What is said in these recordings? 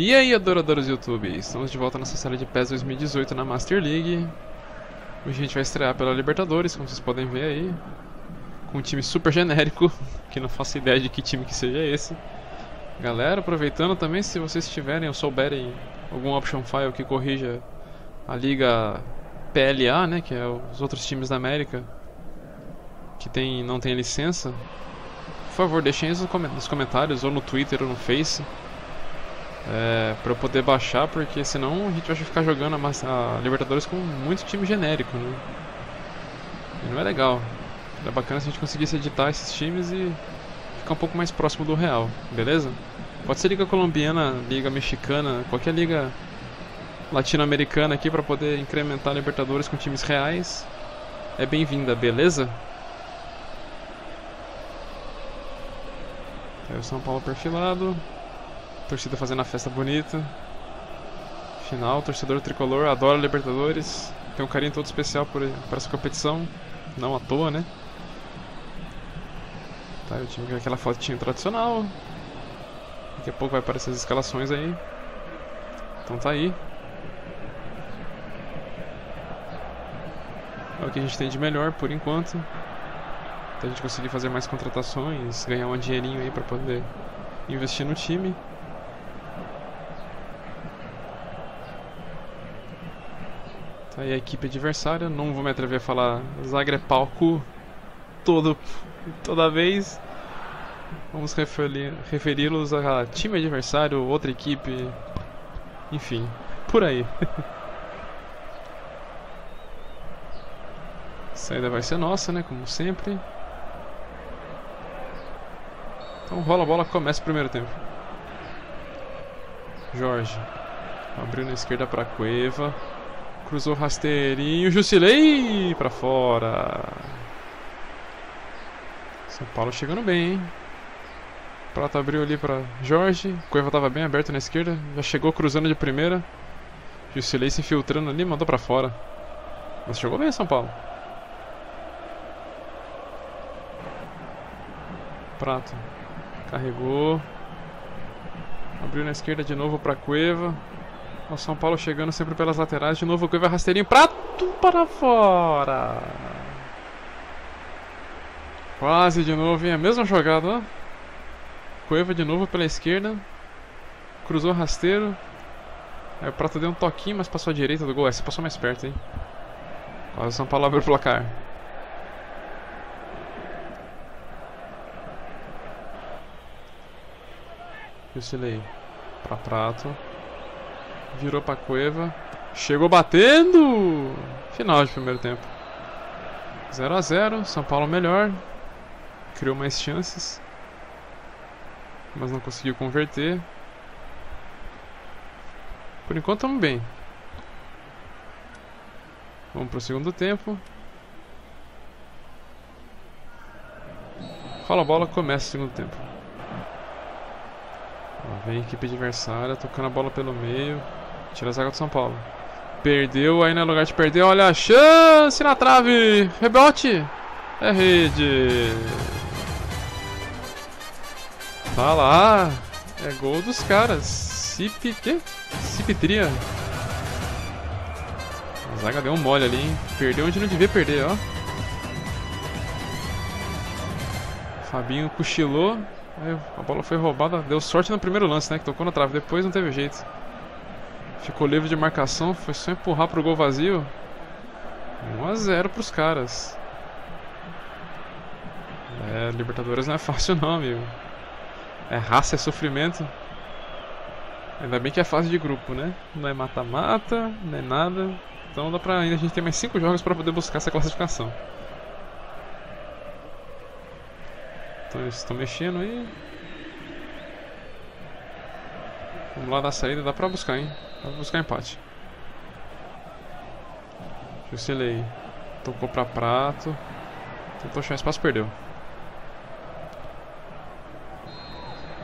E aí, adoradores do YouTube, estamos de volta nessa série de PES 2018 na Master League. Hoje a gente vai estrear pela Libertadores, como vocês podem ver aí, com um time super genérico, que não faço ideia de que time que seja esse. Galera, aproveitando também, se vocês tiverem ou souberem algum option file que corrija a liga PLA, né, que é os outros times da América que não tem licença, por favor, deixem isso nos comentários, ou no Twitter, ou no Face, pra eu poder baixar, porque senão a gente vai ficar jogando a Libertadores com muito time genérico, né? E não é legal. Era bacana se a gente conseguisse editar esses times e ficar um pouco mais próximo do real, beleza? Pode ser liga colombiana, liga mexicana, qualquer liga latino-americana aqui pra poder incrementar a Libertadores com times reais. É bem-vinda, beleza? Aí o São Paulo perfilado. Torcida fazendo a festa bonita. Final, torcedor tricolor, adora Libertadores. Tem um carinho todo especial por essa competição. Não à toa, né? Tá, o time com aquela fotinha tradicional. Daqui a pouco vai aparecer as escalações aí. Então tá aí. É o que a gente tem de melhor por enquanto. Pra gente conseguir fazer mais contratações, ganhar um dinheirinho aí pra poder investir no time. Aí a equipe adversária, não vou me atrever a falar Zagreb palco toda vez. Vamos referi-los a time adversário, outra equipe, enfim, por aí. Saída vai ser nossa, né, como sempre. Então rola a bola, começa o primeiro tempo. Jorge abriu na esquerda para Cueva. Cruzou rasteirinho, Jusilei pra fora. São Paulo chegando bem, hein? Prata abriu ali pra Jorge. Cueva tava bem aberto na esquerda, já chegou cruzando de primeira. Jusilei se infiltrando ali, mandou pra fora. Mas jogou bem São Paulo. Prata carregou. Abriu na esquerda de novo pra Cueva. O São Paulo chegando sempre pelas laterais. De novo o Cueva rasteirinho. Prato para fora. Quase de novo, hein? A mesma jogada, ó. Cueva de novo pela esquerda. Cruzou rasteiro. Aí o Prato deu um toquinho, mas passou à direita do gol. Essa passou mais perto, hein? Quase o São Paulo abriu o placar. Jusilei para Prato. Virou pra Cueva. Chegou batendo. Final de primeiro tempo. 0 a 0. São Paulo melhor. Criou mais chances, mas não conseguiu converter. Por enquanto estamos bem. Vamos pro segundo tempo. Rola a bola, começa o segundo tempo. Vem a equipe adversária, tocando a bola pelo meio. Tira a zaga do São Paulo. Perdeu, aí no lugar de perder, olha a chance na trave. Rebote. É rede. Tá lá. É gol dos caras. Cipitria. A zaga deu um mole ali, hein? Perdeu onde não devia perder, ó. Fabinho cochilou. Aí a bola foi roubada, deu sorte no primeiro lance, né, que tocou na trave, depois não teve jeito. Ficou livre de marcação, foi só empurrar pro gol vazio. 1 a 0 pros caras. É, Libertadores não é fácil não, amigo. É raça, é sofrimento. Ainda bem que é fase de grupo, né? Não é mata-mata, não é nada. Então dá pra ainda, a gente tem mais 5 jogos pra poder buscar essa classificação. Então eles estão mexendo aí. Vamos lá da saída, dá pra buscar, hein? Dá pra buscar empate. Jusilei tocou pra Prato. Tentou achar espaço, perdeu.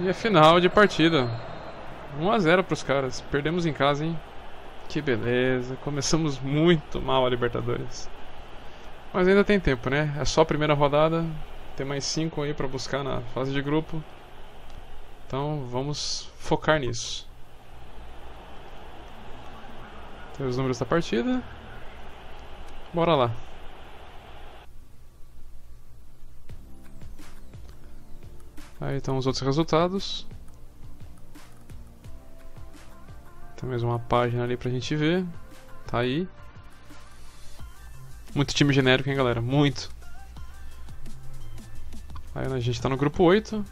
E é final de partida. 1 a 0 pros caras. Perdemos em casa, hein? Que beleza. Começamos muito mal a Libertadores. Mas ainda tem tempo, né? É só a primeira rodada. Tem mais 5 aí pra buscar na fase de grupo. Então vamos focar nisso. Tem os números da partida. Bora lá. Aí estão os outros resultados. Tem mais uma página ali pra gente ver. Tá aí. Muito time genérico, hein, galera? Muito. Aí a gente tá no grupo 8.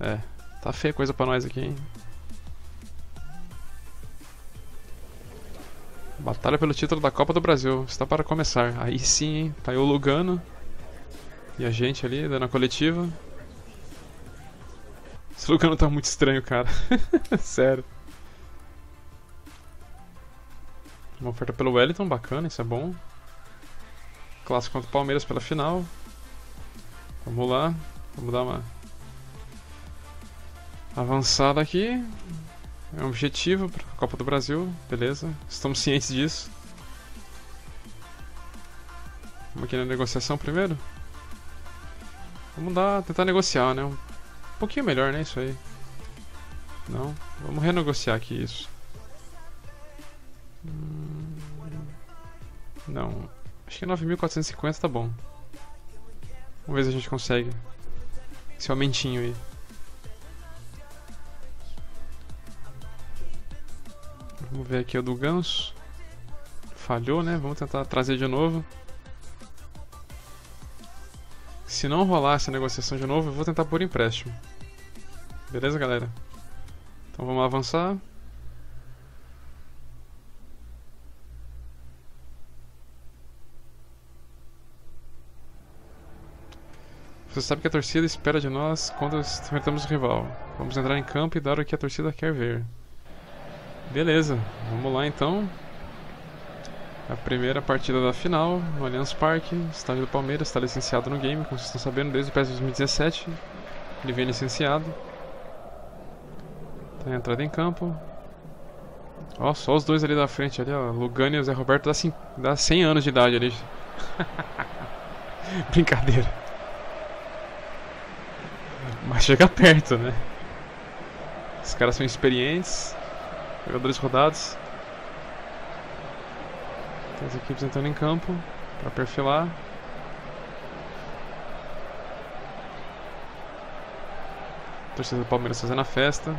É, tá feia coisa pra nós aqui, hein? Batalha pelo título da Copa do Brasil, está para começar. Aí sim, hein? Tá aí o Lugano. E a gente ali, dando a coletiva. Esse Lugano tá muito estranho, cara. Sério. Uma oferta pelo Wellington, bacana, isso é bom. Clássico contra o Palmeiras pela final. Vamos lá, vamos dar uma avançada aqui. É um objetivo para a Copa do Brasil, beleza, estamos cientes disso. Vamos aqui na negociação primeiro. Vamos dar, tentar negociar, né, um pouquinho melhor, né, isso aí. Não, vamos renegociar aqui isso. Não, acho que 9.450 tá bom. Vamos ver se a gente consegue esse aumentinho aí. Vamos ver aqui o do Ganso. Falhou, né? Vamos tentar trazer de novo. Se não rolar essa negociação de novo, eu vou tentar por empréstimo. Beleza, galera? Então vamos avançar. Você sabe que a torcida espera de nós quando enfrentamos o rival. Vamos entrar em campo e dar o que a torcida quer ver. Beleza, vamos lá então. A primeira partida da final, no Allianz Parque, estádio do Palmeiras, está licenciado no game, como vocês estão sabendo, desde o PES 2017. Ele vem licenciado. Tá a entrada em campo. Ó, só os dois ali da frente, ali, ó, Lugano e o Zé Roberto dá 100 anos de idade ali. Brincadeira. Mas chega perto, né? Os caras são experientes, jogadores rodados. Tem as equipes entrando em campo para perfilar. A torcida do Palmeiras fazendo a festa.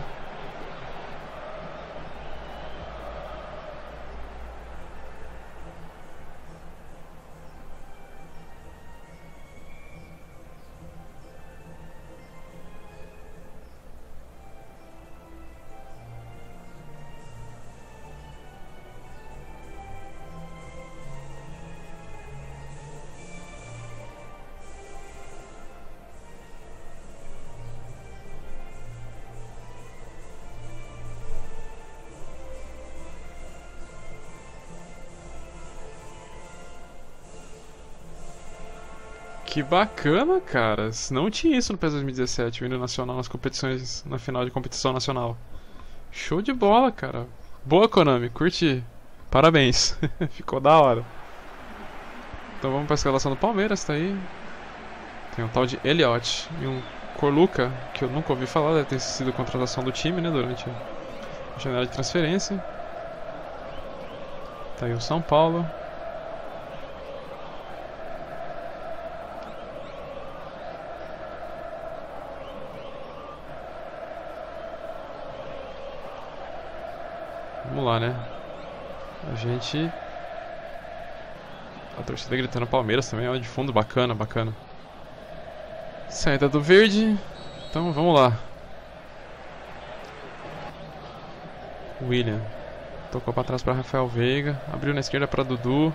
Que bacana, cara. Não tinha isso no PES 2017, o hino nacional nas competições, na final de competição nacional. Show de bola, cara. Boa, Konami, curti. Parabéns. Ficou da hora. Então vamos para a escalação do Palmeiras, tá aí. Tem um tal de Elliott e um Coluca, que eu nunca ouvi falar, deve ter sido contratação do time, né, durante a janela de transferência. Tá aí o São Paulo. Vamos lá, né? A gente... A torcida gritando Palmeiras também, ó, de fundo, bacana, bacana. Saída do verde, então vamos lá. William, tocou pra trás pra Rafael Veiga, abriu na esquerda pra Dudu.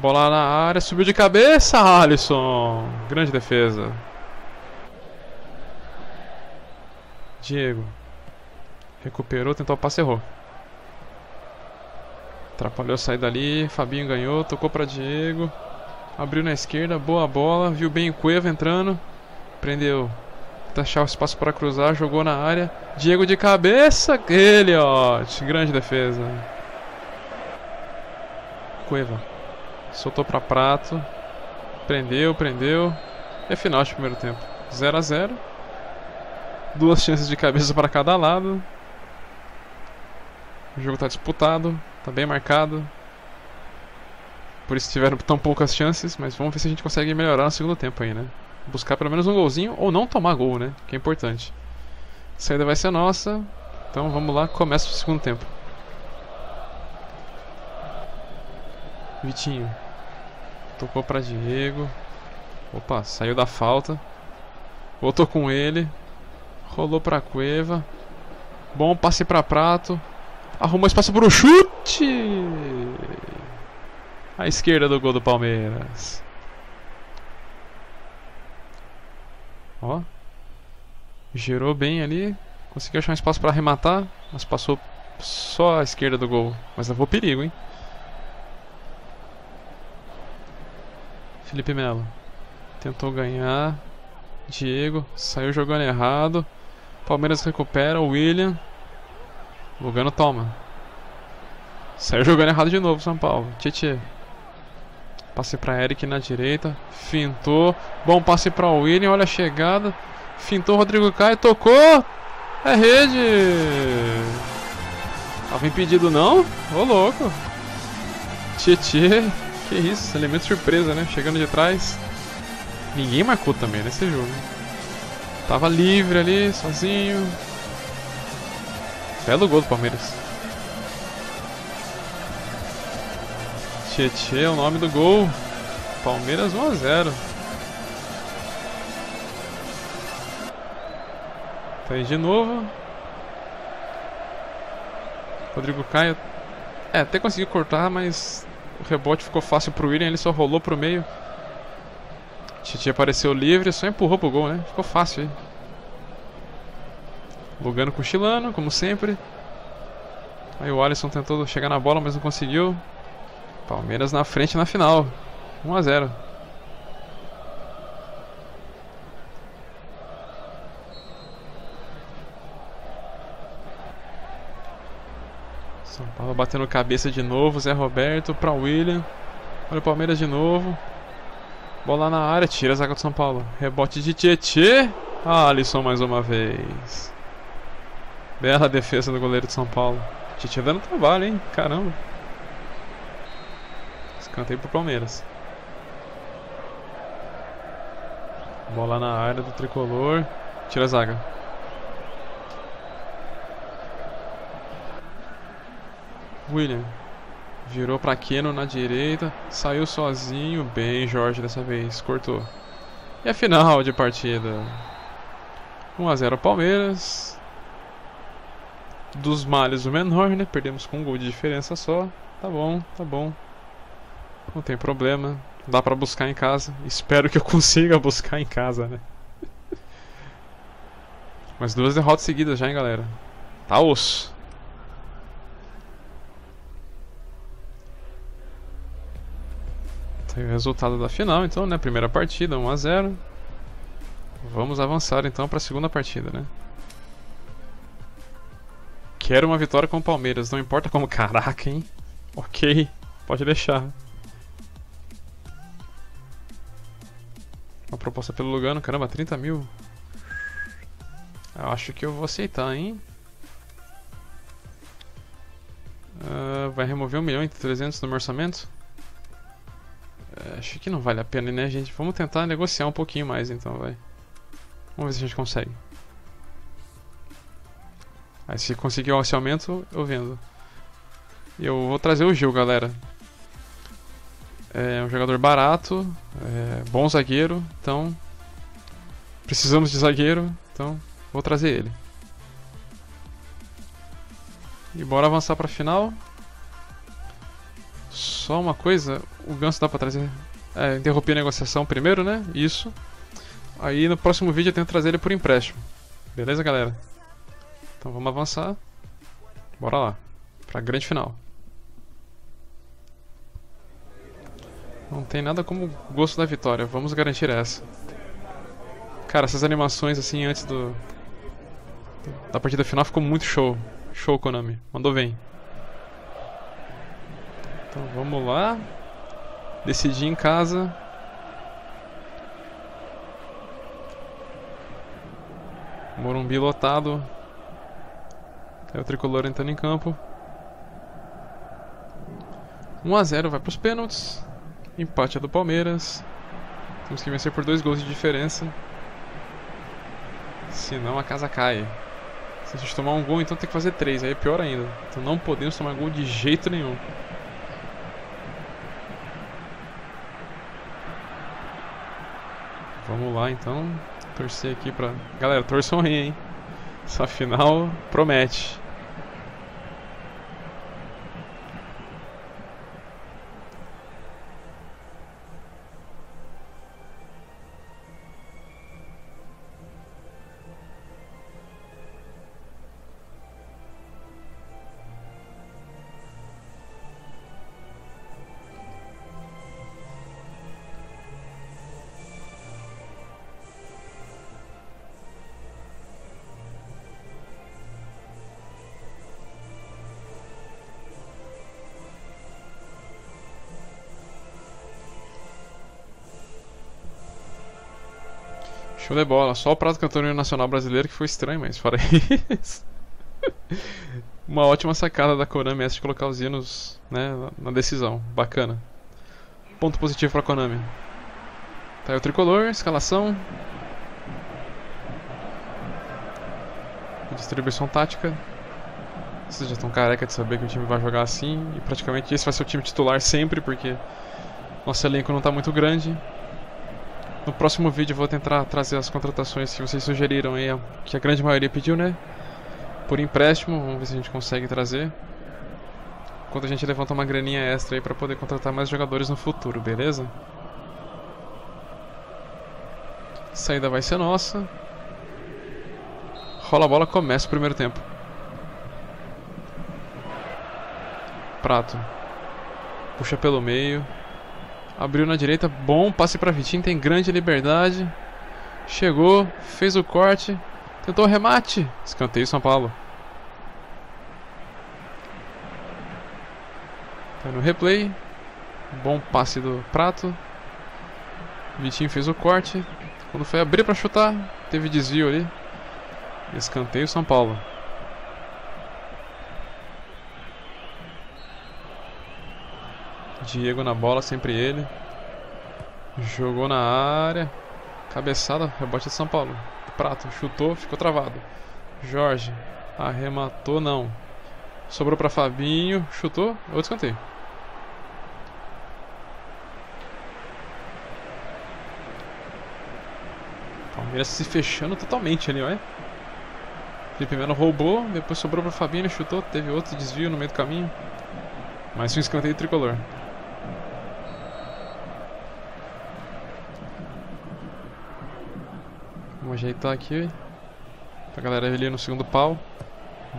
Bola na área, subiu de cabeça, Alisson! Grande defesa. Diego, recuperou, tentou o passe, errou. Atrapalhou a saída ali, Fabinho ganhou, tocou pra Diego. Abriu na esquerda, boa bola, viu bem o Cueva entrando. Prendeu, achar o espaço pra cruzar, jogou na área. Diego de cabeça, ele, ó, grande defesa. Cueva, soltou pra Prato. Prendeu. É final de primeiro tempo, 0 a 0. Duas chances de cabeça pra cada lado. O jogo está disputado, está bem marcado. Por isso tiveram tão poucas chances, mas vamos ver se a gente consegue melhorar no segundo tempo aí, né? Buscar pelo menos um golzinho ou não tomar gol, né? Que é importante. A saída vai ser nossa. Então vamos lá, começa o segundo tempo. Vitinho. Tocou para Diego. Opa, saiu da falta. Voltou com ele. Rolou para Cueva. Bom passe para Prato. Arrumou espaço para o chute! À esquerda do gol do Palmeiras. Ó. Gerou bem ali. Conseguiu achar um espaço para arrematar. Mas passou só à esquerda do gol. Mas levou perigo, hein? Felipe Melo. Tentou ganhar. Diego. Saiu jogando errado. Palmeiras recupera. William. Lugano toma. Saiu jogando errado de novo, São Paulo. Tietê. Passe para Eric na direita. Fintou. Bom passe para William. Olha a chegada. Fintou Rodrigo Caio, tocou. É rede. Tava impedido não? Ô louco. Tietê. Que isso, elemento surpresa, né? Chegando de trás. Ninguém marcou também nesse jogo. Tava livre ali, sozinho. Belo gol do Palmeiras. Tietê é o nome do gol. Palmeiras 1 a 0. Tá aí de novo. Rodrigo Caio. É, até conseguiu cortar, mas o rebote ficou fácil pro William. Ele só rolou pro meio. Tietê apareceu livre, só empurrou pro gol, né? Ficou fácil aí. Lugano cochilando, como sempre. Aí o Alisson tentou chegar na bola, mas não conseguiu. Palmeiras na frente na final. 1 a 0. São Paulo batendo cabeça de novo. Zé Roberto para William. Olha o Palmeiras de novo. Bola na área. Tira a zaga do São Paulo. Rebote de Tietê. Alisson mais uma vez. Bela defesa do goleiro de São Paulo. Tietê dando trabalho, hein? Caramba. Escanteio pro Palmeiras. Bola na área do tricolor. Tira a zaga. William. Virou pra Keno na direita. Saiu sozinho. Bem, Jorge dessa vez. Cortou. E a final de partida. 1 a 0 Palmeiras. Dos males o menor, né? Perdemos com um gol de diferença só. Tá bom, tá bom. Não tem problema. Dá pra buscar em casa. Espero que eu consiga buscar em casa, né? Mas 2 derrotas seguidas já, hein, galera? Tá osso. Tem o resultado da final, então, né? Primeira partida, 1 a 0. Vamos avançar, então, pra segunda partida, né? Quero uma vitória com o Palmeiras, não importa como. Caraca, hein? Ok, pode deixar. Uma proposta pelo Lugano, caramba, 30 mil. Eu acho que eu vou aceitar, hein? Vai remover 1.300.000 do meu orçamento? Acho que não vale a pena, né, gente? Vamos tentar negociar um pouquinho mais, então, vai. Vamos ver se a gente consegue. Aí se conseguir esse aumento, eu vendo. E eu vou trazer o Gil, galera. É um jogador barato, bom zagueiro, então... Precisamos de zagueiro, então vou trazer ele. E bora avançar pra final. Só uma coisa, o Ganso dá pra trazer... É, interrompi a negociação primeiro, né? Isso. Aí no próximo vídeo eu tento trazer ele por empréstimo. Beleza, galera? Então vamos avançar. Bora lá. Pra grande final. Não tem nada como gosto da vitória. Vamos garantir essa. Cara, essas animações assim antes do... Da partida final ficou muito show. Show, Konami. Mandou bem. Então vamos lá. Decidi em casa. Morumbi lotado. É o tricolor entrando em campo. 1 a 0, vai para os pênaltis. Empate é do Palmeiras. Temos que vencer por 2 gols de diferença. Senão a casa cai. Se a gente tomar 1 gol, então tem que fazer 3. Aí é pior ainda. Então não podemos tomar gol de jeito nenhum. Vamos lá então. Torcer aqui pra... Galera, torçam aí, hein. Essa final promete. Show de bola, só o prato cantando no Nacional Brasileiro que foi estranho, mas fora isso. Uma ótima sacada da Konami essa de colocar os hinos, né, na decisão, bacana. Ponto positivo pra Konami. Tá aí o tricolor, escalação. Distribuição tática. Vocês já estão careca de saber que o time vai jogar assim. E praticamente esse vai ser o time titular sempre, porque nosso elenco não tá muito grande. No próximo vídeo eu vou tentar trazer as contratações que vocês sugeriram aí, que a grande maioria pediu, né? Por empréstimo, vamos ver se a gente consegue trazer. Enquanto a gente levanta uma graninha extra aí pra poder contratar mais jogadores no futuro, beleza? Saída vai ser nossa. Rola a bola, começa o primeiro tempo. Prato. Puxa pelo meio. Abriu na direita, bom, passe para Vitinho, tem grande liberdade. Chegou, fez o corte, tentou o remate. Escanteio São Paulo. Tá no replay. Bom passe do Prato. Vitinho fez o corte. Quando foi abrir para chutar, teve desvio ali. Escanteio São Paulo. Diego na bola, sempre ele. Jogou na área. Cabeçada, rebote de São Paulo. Prato, chutou, ficou travado. Jorge, arrematou, não. Sobrou pra Fabinho, chutou, outro escanteio. Palmeiras se fechando totalmente ali, olha. Felipe Melo roubou, depois sobrou pra Fabinho, chutou, teve outro desvio no meio do caminho. Mais um escanteio tricolor. Vamos ajeitar aqui pra galera ali no segundo pau.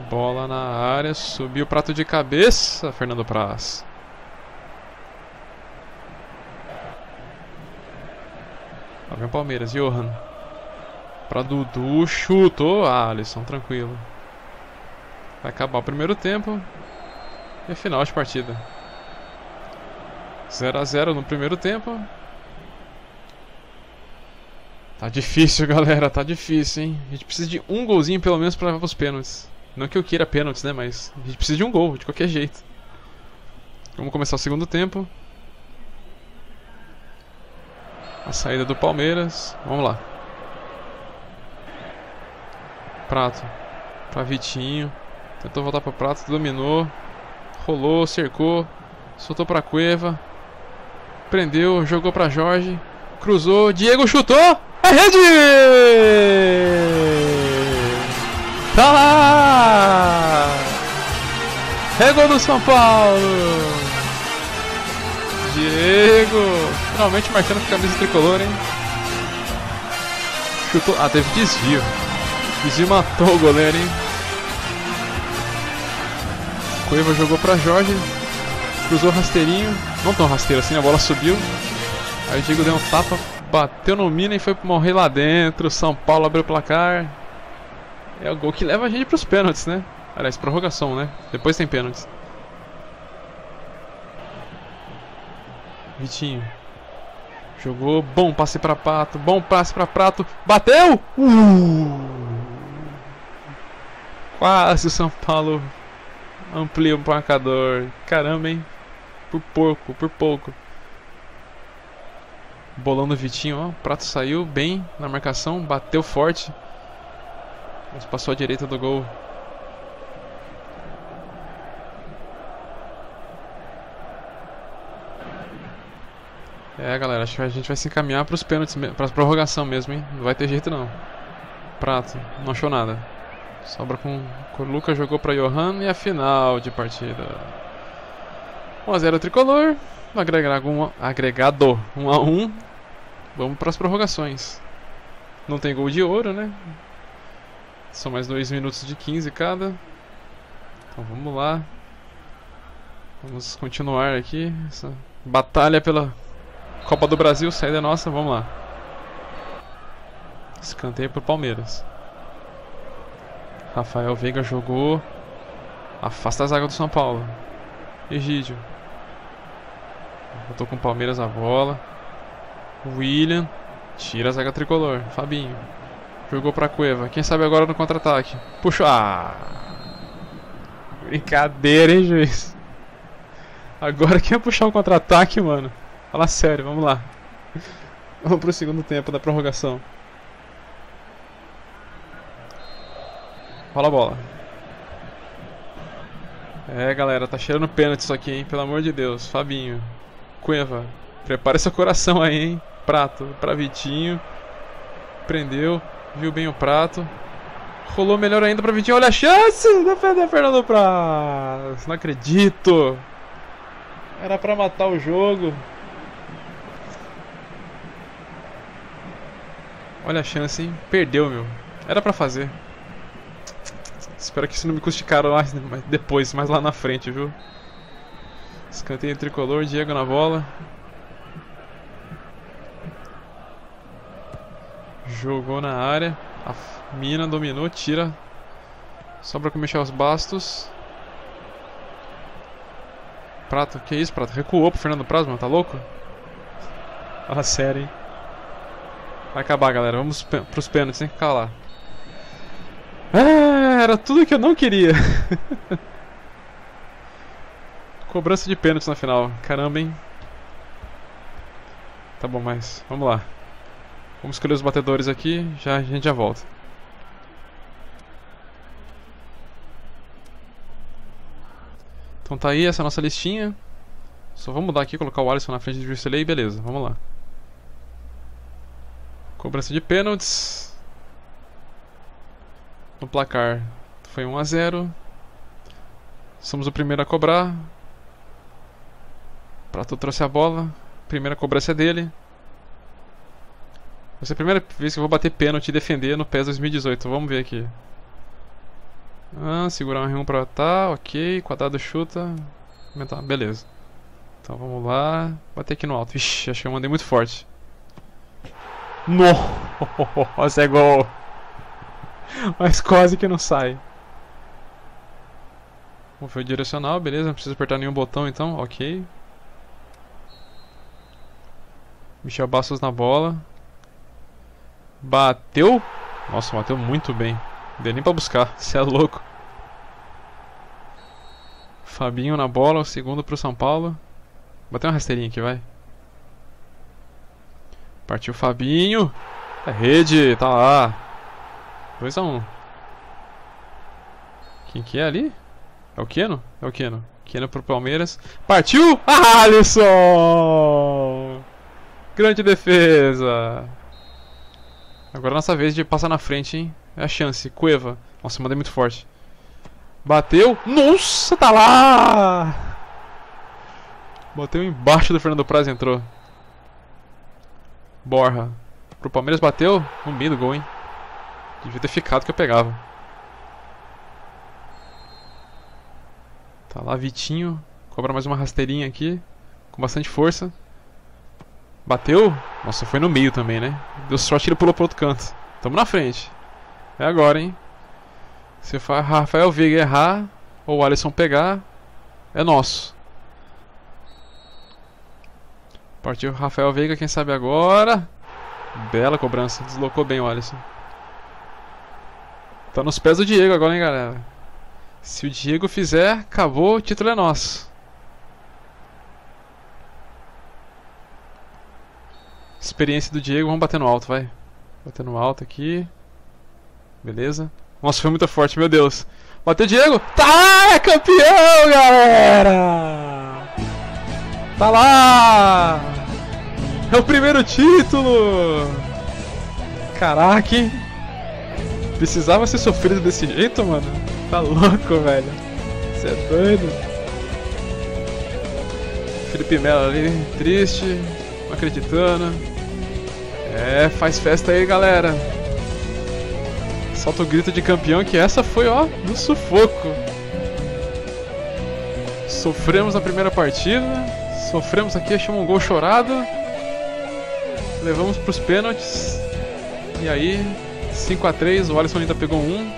Bola na área, subiu o prato de cabeça, Fernando Praz. Lá vem o Palmeiras, Johan. Pra Dudu, chutou, Alisson, tranquilo. Vai acabar o primeiro tempo e final de partida. 0 a 0 no primeiro tempo. Tá difícil, galera, tá difícil, hein? A gente precisa de 1 golzinho pelo menos pra levar pros pênaltis. Não que eu queira pênaltis, né? Mas a gente precisa de 1 gol, de qualquer jeito. Vamos começar o segundo tempo. A saída do Palmeiras. Vamos lá. Prato. Pra Vitinho. Tentou voltar pra Prato, dominou. Rolou, cercou. Soltou pra Cueva. Prendeu, jogou pra Jorge. Cruzou, Diego chutou! É rede! Tá lá! É gol do São Paulo! Diego! Finalmente marcando com a camisa tricolor, hein? Chutou. Ah, teve desvio. Desvio matou o goleiro, hein? Cueva jogou pra Jorge. Cruzou rasteirinho. Não tão rasteiro assim, a bola subiu. Aí o Diego deu um tapa. Bateu no mina e foi morrer lá dentro. São Paulo abriu o placar. É o gol que leva a gente para os pênaltis, né? Aliás, prorrogação, né? Depois tem pênaltis. Vitinho. Jogou. Bom passe para Prato. Bom passe para Prato. Bateu! Quase o São Paulo amplia o marcador. Caramba, hein? Por pouco. Bolão do Vitinho, ó. O Prato saiu bem na marcação, bateu forte. Mas passou à direita do gol. É, galera, acho que a gente vai se encaminhar para os pênaltis, para a prorrogação mesmo, hein? Não vai ter jeito não. Prato, não achou nada. Sobra com o Lucas, jogou para Johan e a final de partida. 1 a 0 tricolor. No agregado 1 a 1. Vamos para as prorrogações. Não tem gol de ouro, né? São mais 2 minutos de 15 cada. Então vamos lá. Vamos continuar aqui essa batalha pela Copa do Brasil, saída nossa, vamos lá. Escanteio pro Palmeiras. Rafael Veiga jogou. Afasta a zaga do São Paulo. Egídio. Voltou com o Palmeiras a bola. William. Tira a zaga tricolor. Fabinho. Jogou pra Cueva. Quem sabe agora no contra-ataque. Puxa. Ah! Brincadeira, hein, juiz? Agora quem ia puxar o contra-ataque, mano? Fala sério, vamos lá. Vamos pro segundo tempo da prorrogação. Rola a bola. É, galera, tá cheirando pênalti isso aqui, hein? Pelo amor de Deus. Fabinho. Cueva. Prepara seu coração aí, hein? Prato. Pra Vitinho. Prendeu. Viu bem o Prato. Rolou melhor ainda pra Vitinho. Olha a chance! Defendeu Fernando Prato. Não acredito. Era pra matar o jogo. Olha a chance, hein? Perdeu, meu. Era pra fazer. Espero que isso não me custe caro lá depois, mais lá na frente, viu? Escanteio tricolor, Diego na bola. Jogou na área. A Mina dominou, tira. Sobra com o Michel Bastos. Prato, que isso, Prato? Recuou pro Fernando Prato, mano, tá louco? Fala sério, hein? Vai acabar, galera. Vamos pros pênaltis, tem que calar. Ah, era tudo que eu não queria. Cobrança de pênaltis na final. Caramba, hein? Tá bom, mas vamos lá. Vamos escolher os batedores aqui. Já a gente já volta. Então tá aí essa nossa listinha. Só vamos mudar aqui, colocar o Alisson na frente do Juscelê e beleza. Vamos lá. Cobrança de pênaltis. No placar foi 1 a 0. Somos o primeiro a cobrar. Prato trouxe a bola. Primeira cobrança é dele. Vai ser a primeira vez que eu vou bater pênalti e defender no PES 2018. Vamos ver aqui. Segurar um R1 pra tá, ok. Quadrado chuta. Aumentar, beleza. Então vamos lá. Bater aqui no alto. Ixi, acho que eu mandei muito forte. Nossa, é gol. Mas quase que não sai. Bom, foi o direcional, beleza. Não precisa apertar nenhum botão então, ok. Michel Bastos na bola. Bateu. Nossa, bateu muito bem. Não deu nem pra buscar, você é louco. Fabinho na bola, o segundo pro São Paulo. Bateu uma rasteirinha aqui, vai. Partiu o Fabinho. É rede, tá lá. 2 a 1. Quem que é ali? É o Keno? É o Keno. Keno pro Palmeiras. Partiu! Alisson! Grande defesa! Agora é nossa vez de passar na frente, hein? É a chance. Cueva. Nossa, mandei muito forte. Bateu. Nossa, tá lá! Bateu embaixo do Fernando Praz e entrou. Borja. Pro Palmeiras bateu no meio do gol, hein? Devia ter ficado que eu pegava. Tá lá Vitinho. Cobra mais uma rasteirinha aqui. Com bastante força. Bateu. Nossa, foi no meio também, né? Deu sorte, ele pulou pro outro canto. Tamo na frente. É agora, hein? Se o Rafael Veiga errar ou o Alisson pegar, é nosso. Partiu Rafael Veiga, quem sabe agora. Bela cobrança, deslocou bem o Alisson. Tá nos pés do Diego agora, hein, galera. Se o Diego fizer, acabou, o título é nosso. Experiência do Diego, vamos bater no alto, vai. Bater no alto aqui. Beleza. Nossa, foi muito forte, meu Deus. Bateu o Diego. Tá, é campeão, galera! Tá lá! É o primeiro título! Caraca, hein? Precisava ser sofrido desse jeito, mano? Tá louco, velho. Você é doido. Felipe Melo ali, triste, não acreditando. É, faz festa aí, galera. Solta o grito de campeão, que essa foi, ó, no sufoco. Sofremos na primeira partida. Sofremos aqui, achamos um gol chorado. Levamos pros pênaltis. E aí, 5 a 3, o Alisson ainda pegou um.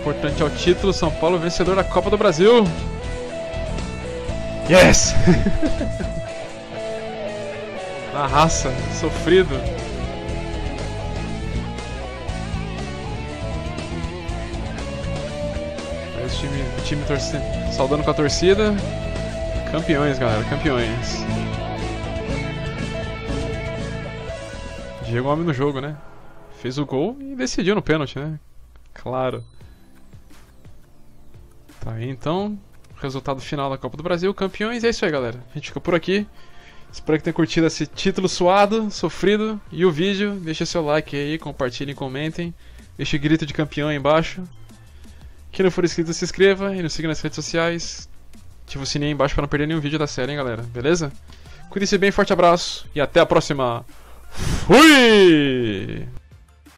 Importante é o título, São Paulo vencedor da Copa do Brasil. Yes! Na raça, sofrido. Time saudando com a torcida. Campeões, galera, campeões. Diego homem no jogo, né? Fez o gol e decidiu no pênalti, né? Claro. Tá aí então, resultado final da Copa do Brasil, campeões. É isso aí, galera. A gente fica por aqui. Espero que tenha curtido esse título suado, sofrido, e o vídeo. Deixa seu like aí, compartilhem, comentem. Deixa o grito de campeão aí embaixo. Quem não for inscrito, se inscreva e nos siga nas redes sociais. Ativa o sininho aí embaixo para não perder nenhum vídeo da série, hein, galera. Beleza? Cuide-se bem, forte abraço e até a próxima. Fui!